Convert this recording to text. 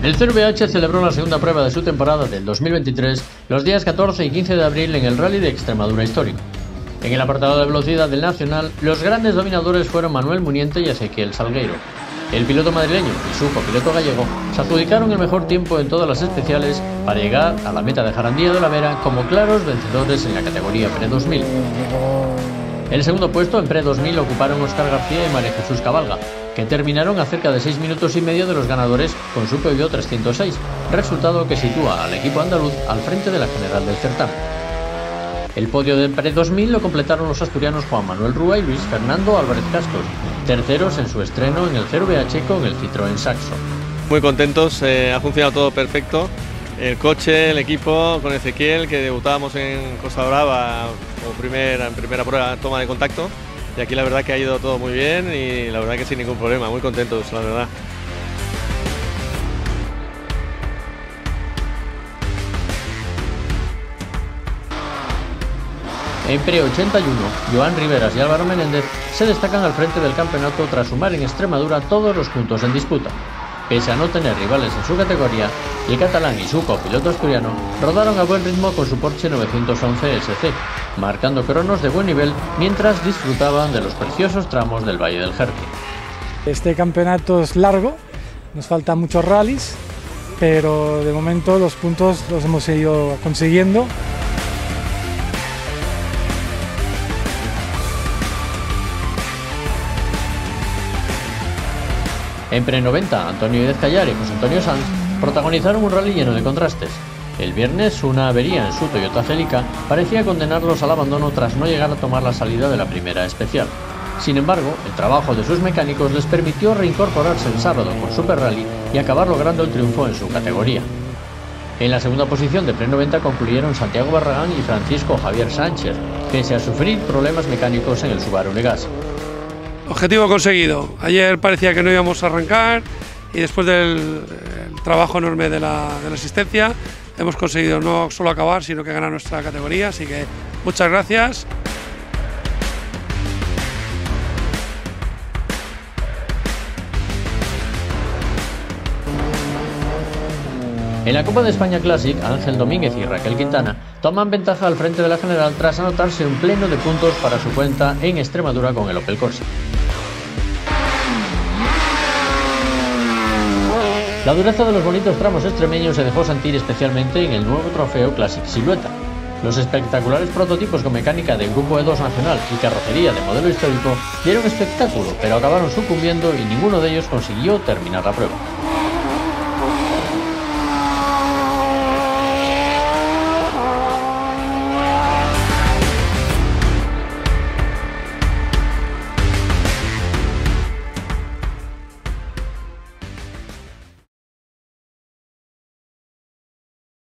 El CRVH celebró la segunda prueba de su temporada del 2023 los días 14 y 15 de abril en el Rally de Extremadura Histórico. En el apartado de velocidad del Nacional, los grandes dominadores fueron Manuel Muniente y Ezequiel Salgueiro. El piloto madrileño y su copiloto gallego se adjudicaron el mejor tiempo en todas las especiales para llegar a la meta de Jarandía de la Vera como claros vencedores en la categoría Pre-2000. El segundo puesto en Pre-2000 ocuparon Óscar García y María Jesús Cabalga, que terminaron a cerca de 6 minutos y medio de los ganadores con su Peugeot 306, resultado que sitúa al equipo andaluz al frente de la general del certamen. El podio de Pre-2000 lo completaron los asturianos Juan Manuel Rúa y Luis Fernando Álvarez Cascos, terceros en su estreno en el CRVH con el Citroën Saxo. Muy contentos, ha funcionado todo perfecto. El coche, el equipo, con Ezequiel, que debutábamos en Costa Brava como en primera prueba, toma de contacto. Y aquí la verdad que ha ido todo muy bien y la verdad que sin ningún problema, muy contentos, la verdad. En Pre-81, Joan Rivera y Álvaro Menéndez se destacan al frente del campeonato tras sumar en Extremadura todos los puntos en disputa. Pese a no tener rivales en su categoría, el catalán y su copiloto asturiano rodaron a buen ritmo con su Porsche 911 SC, marcando cronos de buen nivel mientras disfrutaban de los preciosos tramos del Valle del Jerte. Este campeonato es largo, nos faltan muchos rallies, pero de momento los puntos los hemos ido consiguiendo. En Pre-90, Antonio Videz Callar y José Antonio Sanz protagonizaron un rally lleno de contrastes. El viernes, una avería en su Toyota Celica parecía condenarlos al abandono tras no llegar a tomar la salida de la primera especial. Sin embargo, el trabajo de sus mecánicos les permitió reincorporarse el sábado con Super Rally y acabar logrando el triunfo en su categoría. En la segunda posición de Pre-90 concluyeron Santiago Barragán y Francisco Javier Sánchez, pese a sufrir problemas mecánicos en el Subaru Legacy. Objetivo conseguido. Ayer parecía que no íbamos a arrancar y después del trabajo enorme de la asistencia hemos conseguido no solo acabar, sino que ganar nuestra categoría, así que muchas gracias. En la Copa de España Clásica, Ángel Domínguez y Raquel Quintana toman ventaja al frente de la general tras anotarse un pleno de puntos para su cuenta en Extremadura con el Opel Corsa. La dureza de los bonitos tramos extremeños se dejó sentir especialmente en el nuevo trofeo Classic Silueta. Los espectaculares prototipos con mecánica del Grupo E2 Nacional y carrocería de modelo histórico dieron espectáculo, pero acabaron sucumbiendo y ninguno de ellos consiguió terminar la prueba.